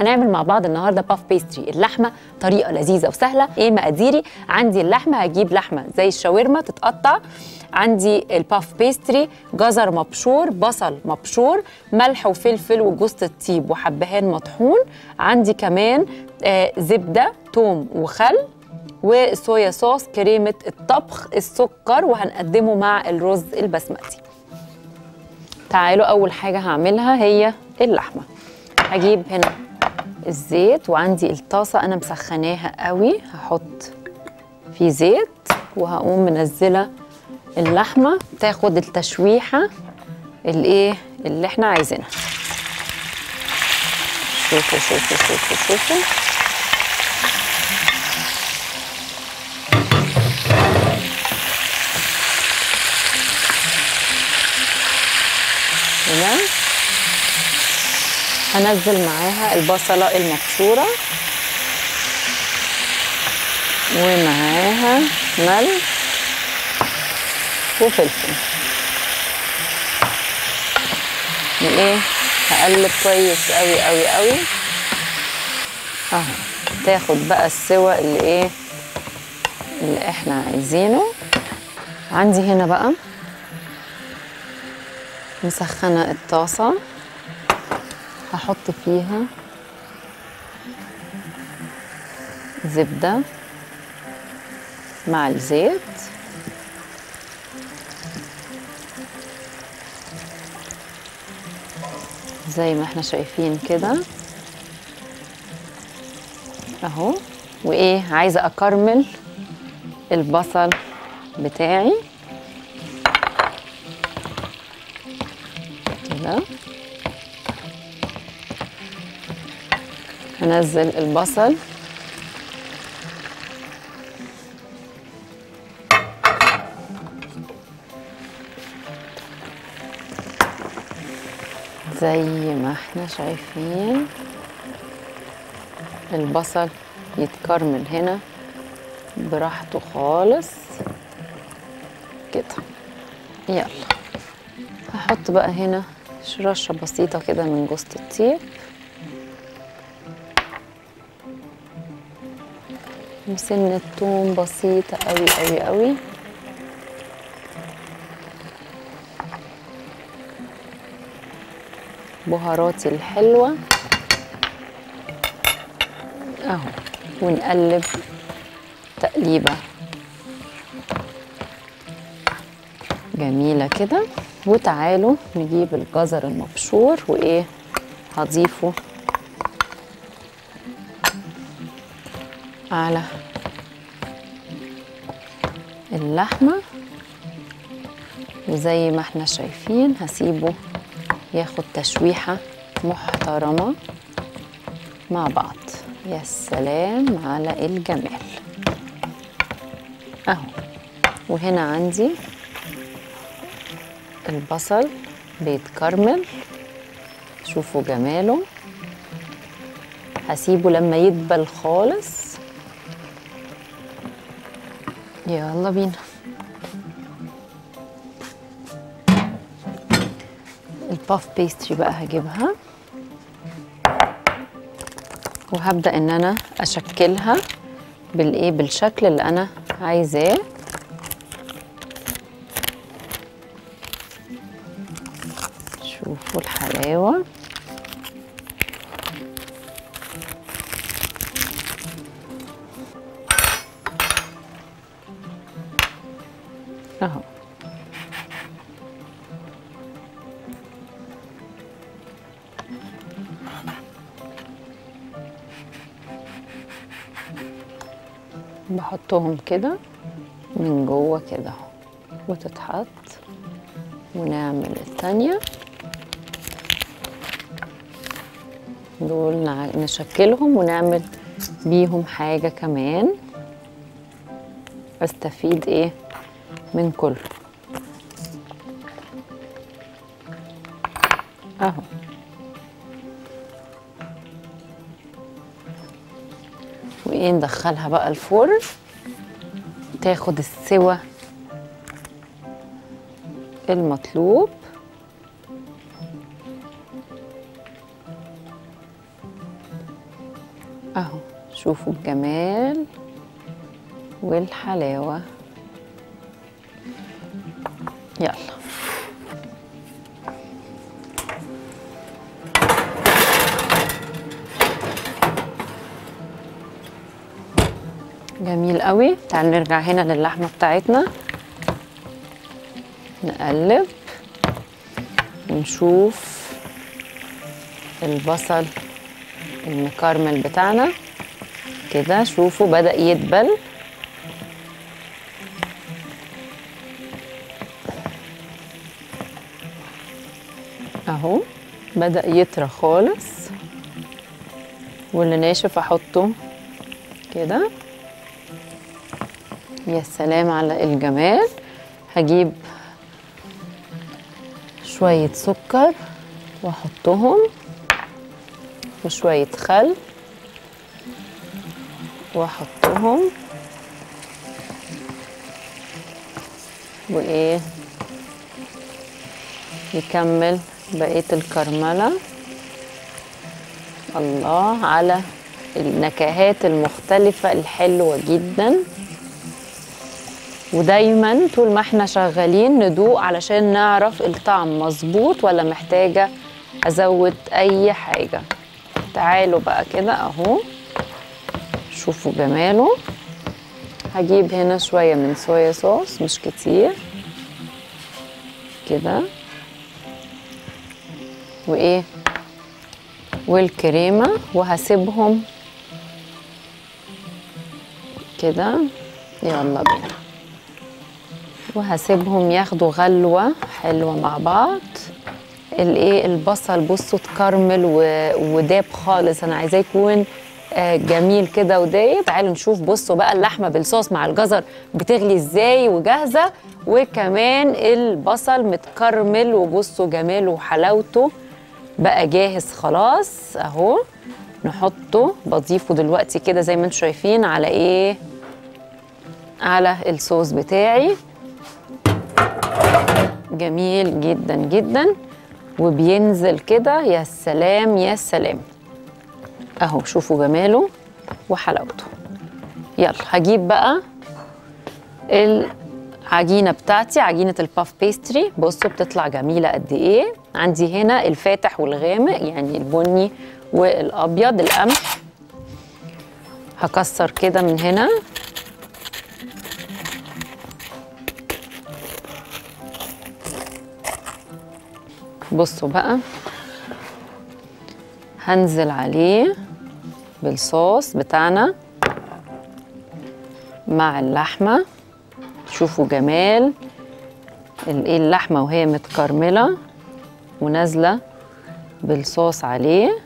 هنعمل مع بعض النهارده باف بيستري. اللحمه طريقه لذيذه وسهله. ايه مقاديري؟ عندي اللحمه، هجيب لحمه زي الشاورما تتقطع، عندي الباف بيستري، جزر مبشور، بصل مبشور، ملح وفلفل وجوز الطيب وحبهان مطحون، عندي كمان زبده، ثوم وخل، وصويا صوص، كريمه الطبخ، السكر، وهنقدمه مع الرز البسمتي. تعالوا اول حاجه هعملها هي اللحمه. هجيب هنا الزيت وعندي الطاسه انا مسخناها قوي، هحط فيه زيت وهقوم منزله اللحمه تاخد التشويحه اللي احنا عايزينها. شوفوا شوفوا شوفوا شوفوا، هنزل معاها البصلة المبشورة ومعاها ملح وفلفل، هقلب كويس قوي قوي قوي اهو، تاخد بقى السوى اللي احنا عايزينه. عندي هنا بقى مسخنة الطاسة، هحط فيها زبدة مع الزيت زي ما احنا شايفين كده اهو، عايزة اكرمل البصل بتاعي كده. هنزل البصل زي ما احنا شايفين، البصل يتكرمل هنا براحته خالص كده. يلا هحط بقى هنا رشة بسيطة كده من جوز الطيب، وسنة توم بسيطة قوي قوي قوي، بهاراتي الحلوة اهو، ونقلب تقليبة جميلة كده. وتعالوا نجيب الجزر المبشور هضيفه على اللحمة، وزي ما احنا شايفين هسيبه ياخد تشويحة محترمة مع بعض. يا سلام على الجمال اهو. وهنا عندي البصل بيتكرمل، شوفوا جماله. هسيبه لما يدبل خالص. يلا بينا. الباف بيستري بقى هجيبها وهبدأ ان انا اشكلها بالشكل اللي انا عايزاه. شوفوا الحلاوة، بحطهم كده من جوه كده وتتحط، ونعمل التانية. دول نشكلهم ونعمل بيهم حاجة كمان، استفيد من كله اهو. ندخلها بقى الفرن تاخد السوى المطلوب. اهو شوفوا الجمال والحلاوة. يلا جميل قوي. تعالوا نرجع هنا للحمة بتاعتنا، نقلب ونشوف البصل المكرمل بتاعنا كده. شوفوا بدأ يدبل، اهو بدأ يطرى خالص، واللي ناشف احطه كده. يا سلام على الجمال. هجيب شوية سكر واحطهم وشوية خل واحطهم وايه نكمل بقية الكرملة. الله على النكهات المختلفة الحلوة جدا. ودايما طول ما احنا شغالين ندوق علشان نعرف الطعم مظبوط ولا محتاجة ازود اي حاجة. تعالوا بقى كده اهو شوفوا جماله. هجيب هنا شوية من صويا صوص مش كتير كده، وايه والكريمة، وهسيبهم كده. يلا بينا وهسيبهم ياخدوا غلوة حلوة مع بعض. الايه البصل بصوا اتكرمل وداب خالص، انا عايزاه يكون جميل كده ودايب. تعالوا نشوف بصوا بقى اللحمة بالصوص مع الجزر بتغلي ازاي وجاهزة، وكمان البصل متكرمل وبصوا جماله وحلاوته بقى جاهز خلاص اهو. نحطه بضيفه دلوقتي كده زي ما انتم شايفين على ايه على الصوص بتاعي. جميل جدا جدا وبينزل كده. يا سلام يا سلام اهو شوفوا جماله وحلاوته. يلا هجيب بقى العجينه بتاعتي، عجينه الباف بيستري. بصوا بتطلع جميله قد ايه. عندي هنا الفاتح والغامق يعني البني والابيض القمح. هكسر كده من هنا بصوا بقى، هنزل عليه بالصوص بتاعنا مع اللحمة. شوفوا جمال اللحمة وهي متكرملة ونازلة بالصوص عليه.